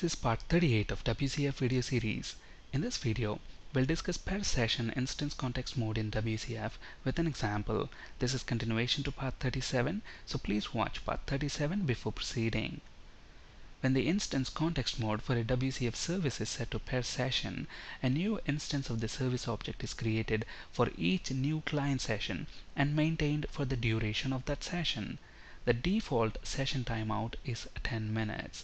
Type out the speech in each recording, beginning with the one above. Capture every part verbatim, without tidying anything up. This is part thirty-eight of W C F video series. In this video, we'll discuss PerSession instance context mode in W C F with an example. This is continuation to part thirty-seven, so please watch part thirty-seven before proceeding. When the instance context mode for a W C F service is set to PerSession, a new instance of the service object is created for each new client session and maintained for the duration of that session. The default session timeout is ten minutes.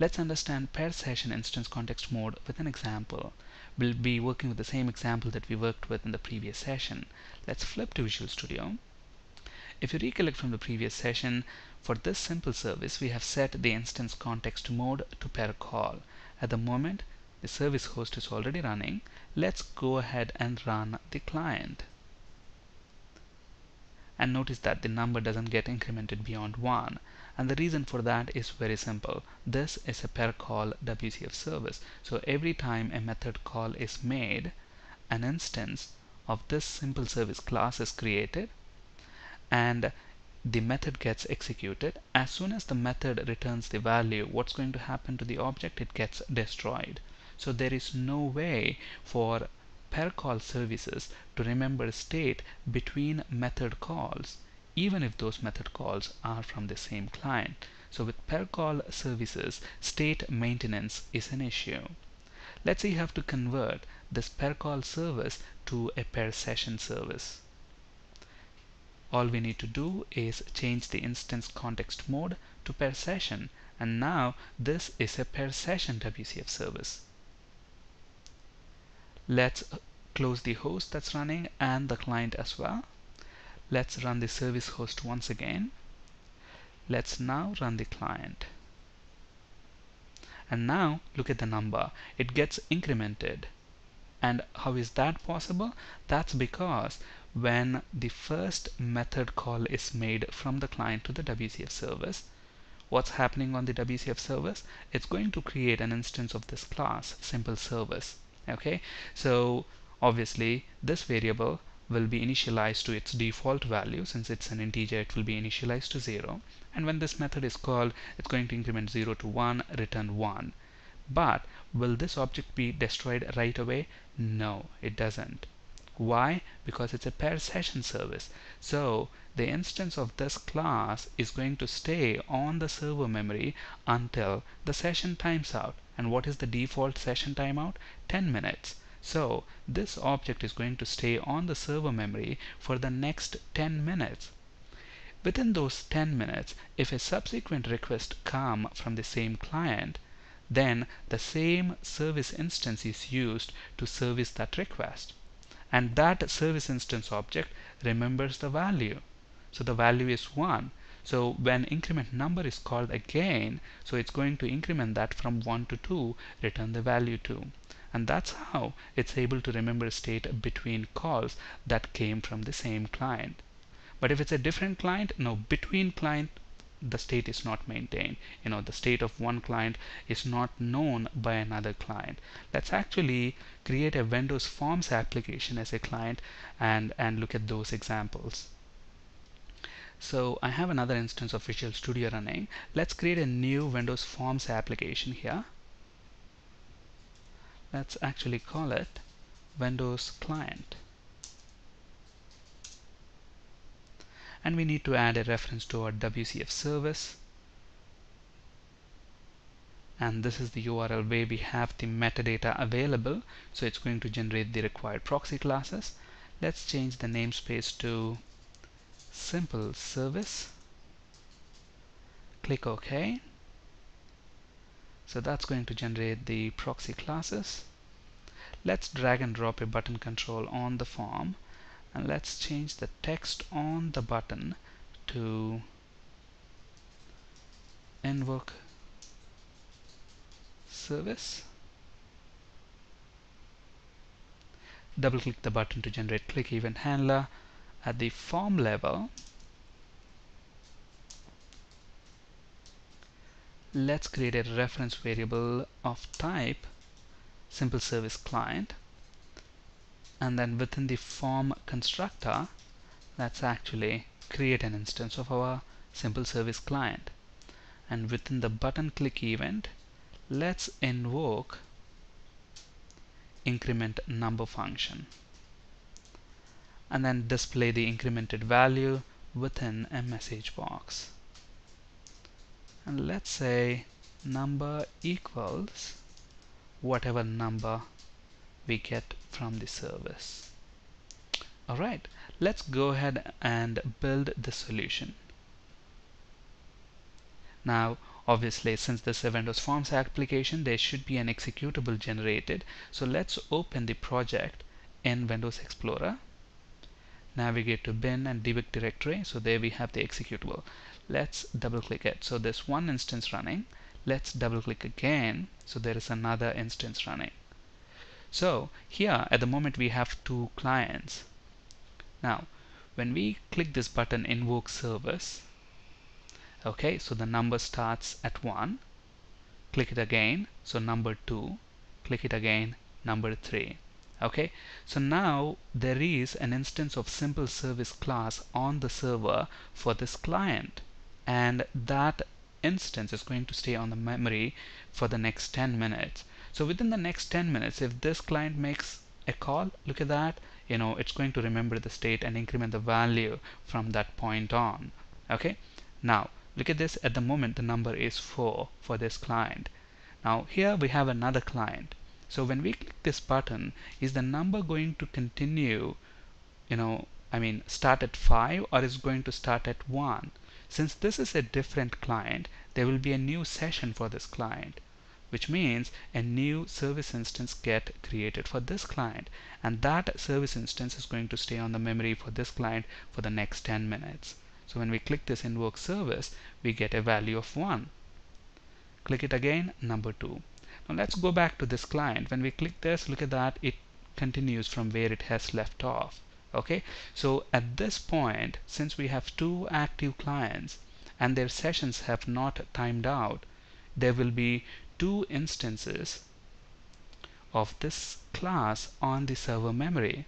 Let's understand PerSession instance context mode with an example. We'll be working with the same example that we worked with in the previous session. Let's flip to Visual Studio. If you recollect from the previous session, for this simple service, we have set the instance context mode to PerCall. At the moment, the service host is already running. Let's go ahead and run the client. And notice that the number doesn't get incremented beyond one. And the reason for that is very simple. This is a PerCall W C F service. So every time a method call is made, an instance of this SimpleService class is created and the method gets executed. As soon as the method returns the value, what's going to happen to the object? It gets destroyed. So there is no way for PerCall services to remember state between method calls, even if those method calls are from the same client. So with PerCall services, state maintenance is an issue. Let's see how to convert this PerCall service to a PerSession service. All we need to do is change the instance context mode to PerSession, and now this is a PerSession W C F service. Let's close the host that's running and the client as well. Let's run the service host once again. Let's now run the client. And now look at the number. It gets incremented. And how is that possible? That's because when the first method call is made from the client to the W C F service, what's happening on the W C F service? It's going to create an instance of this class, SimpleService. Okay, so obviously this variable will be initialized to its default value. Since it's an integer, it will be initialized to zero, and when this method is called, it's going to increment zero to one, return one. But will this object be destroyed right away? No, it doesn't. Why? Because it's a PerSession service, so the instance of this class is going to stay on the server memory until the session times out. And what is the default session timeout? ten minutes. So this object is going to stay on the server memory for the next ten minutes. Within those ten minutes, if a subsequent request comes from the same client, then the same service instance is used to service that request. And that service instance object remembers the value. So the value is one. So when increment number is called again, so it's going to increment that from one to two, return the value two. And that's how it's able to remember state between calls that came from the same client. But if it's a different client, no, between client, the state is not maintained. You know, the state of one client is not known by another client. Let's actually create a Windows Forms application as a client and, and look at those examples. So I have another instance of Visual Studio running. Let's create a new Windows Forms application here. Let's actually call it Windows Client. And we need to add a reference to our W C F service. And this is the U R L where we have the metadata available. So it's going to generate the required proxy classes. Let's change the namespace to SimpleService. Click OK. So that's going to generate the proxy classes. Let's drag and drop a button control on the form, and let's change the text on the button to invoke service. Double click the button to generate click event handler. At the form level, let's create a reference variable of type SimpleServiceClient, and then within the form constructor, let's actually create an instance of our SimpleServiceClient. And within the button click event, let's invoke increment number function and then display the incremented value within a message box. And let's say number equals whatever number we get from the service. Alright, let's go ahead and build the solution. Now, obviously, since this is a Windows Forms application, there should be an executable generated. So let's open the project in Windows Explorer. Navigate to bin and debug directory. So there we have the executable. Let's double click it. So there's one instance running. Let's double click again. So there is another instance running. So here at the moment we have two clients. Now when we click this button invoke service, okay, so the number starts at one. Click it again, so number two. Click it again, number three. Okay, so now there is an instance of SimpleService class on the server for this client, and that instance is going to stay on the memory for the next ten minutes. So within the next ten minutes, if this client makes a call, look at that, you know, it's going to remember the state and increment the value from that point on. Okay, now look at this. At the moment the number is four for this client. Now here we have another client. So when we click this button, is the number going to continue, you know, I mean start at five, or is going to start at one? Since this is a different client, there will be a new session for this client, which means a new service instance get created for this client, and that service instance is going to stay on the memory for this client for the next ten minutes. So when we click this invoke service, we get a value of one. Click it again, number two. Now let's go back to this client. When we click this, look at that, it continues from where it has left off. Okay, so at this point, since we have two active clients and their sessions have not timed out, there will be two instances of this class on the server memory.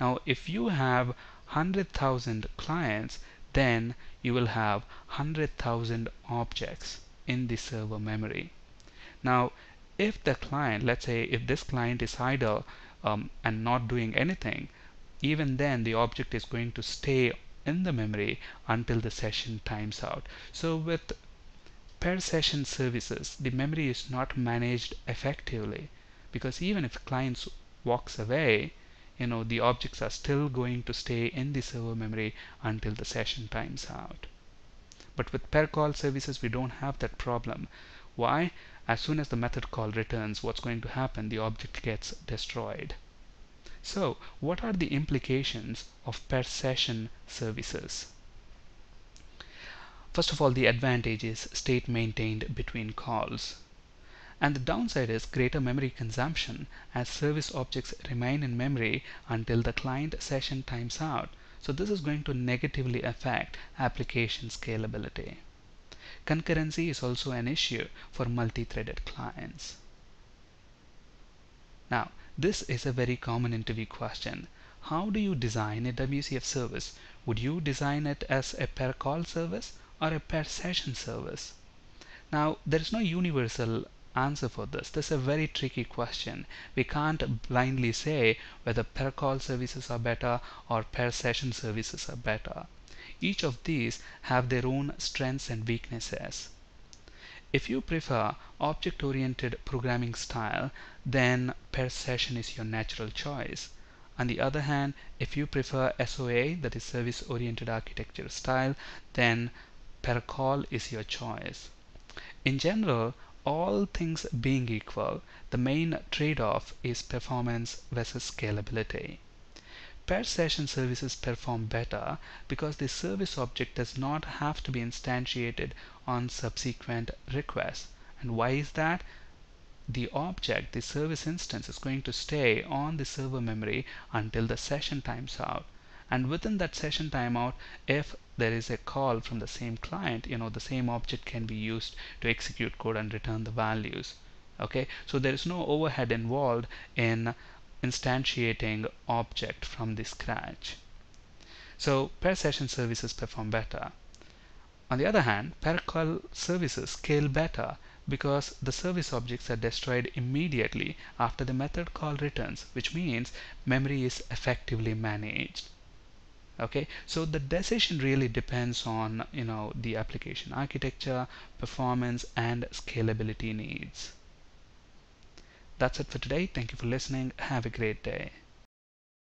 Now if you have one hundred thousand clients, then you will have one hundred thousand objects in the server memory. Now if the client, let's say if this client is idle um, and not doing anything, even then the object is going to stay in the memory until the session times out. So with PerSession services, the memory is not managed effectively, because even if clients walks away, you know, the objects are still going to stay in the server memory until the session times out. But with PerCall services, we don't have that problem. Why? As soon as the method call returns, what's going to happen? The object gets destroyed. So what are the implications of PerSession services? First of all, the advantage is state maintained between calls. And the downside is greater memory consumption, as service objects remain in memory until the client session times out. So this is going to negatively affect application scalability. Concurrency is also an issue for multi-threaded clients. Now, this is a very common interview question. How do you design a W C F service? Would you design it as a PerCall service or a PerSession service? Now, there is no universal answer for this. This is a very tricky question. We can't blindly say whether PerCall services are better or PerSession services are better. Each of these have their own strengths and weaknesses. If you prefer object-oriented programming style, then PerSession is your natural choice. On the other hand, if you prefer S O A, that is service-oriented architecture style, then PerCall is your choice. In general, all things being equal, the main trade-off is performance versus scalability. PerSession services perform better because the service object does not have to be instantiated on subsequent requests. And why is that? The object, the service instance, is going to stay on the server memory until the session times out. And within that session timeout, if there is a call from the same client, you know, the same object can be used to execute code and return the values. Okay, so there is no overhead involved in instantiating object from the scratch. So PerSession services perform better. On the other hand, PerCall services scale better because the service objects are destroyed immediately after the method call returns, which means memory is effectively managed. Okay, so the decision really depends on, you know, the application architecture, performance, and scalability needs. That's it for today. Thank you for listening. Have a great day.